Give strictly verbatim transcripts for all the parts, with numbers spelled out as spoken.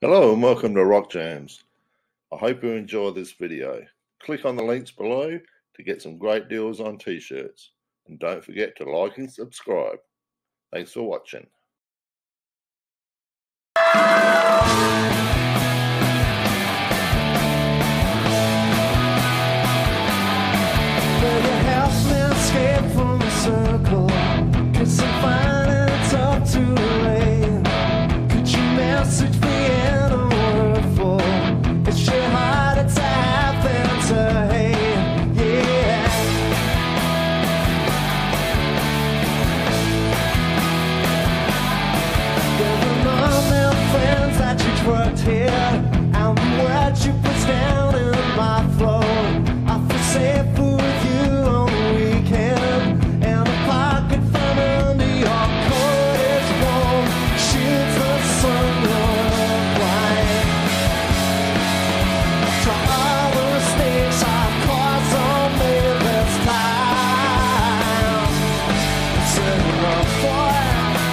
Hello and welcome to Rock Jams. I hope you enjoy this video. Click on the links below to get some great deals on t-shirts. And don't forget to like and subscribe. Thanks for watching. Worked here, and what you put down in my flow, I feel safe with you on the weekend, and a pocket found under your coat is warm, shoots the sun blind. To all the mistakes I've caused on me this time, it's enough for you,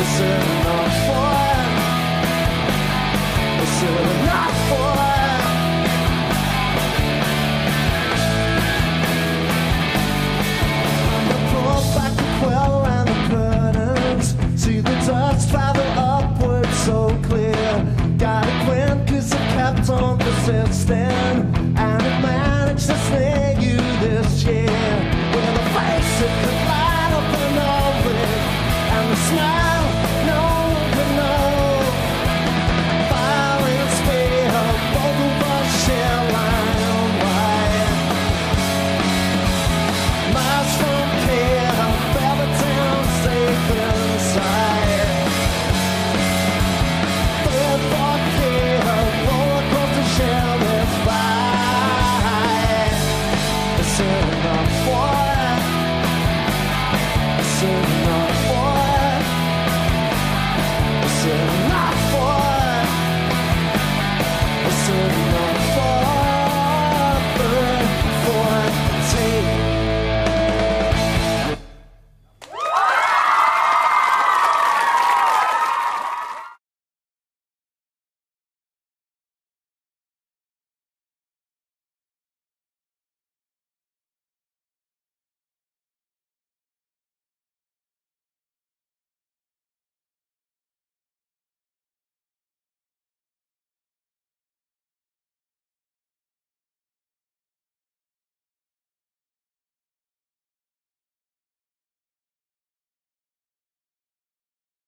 it's enough for you. Not for I'm the pull back the quill and the curtains. See the dust travel upwards so clear. Got a grin cause it kept on persisting, and it managed to snare you this year with a face that could light up and over it, and the smile no one could know. It's enough for it. It's enough for it.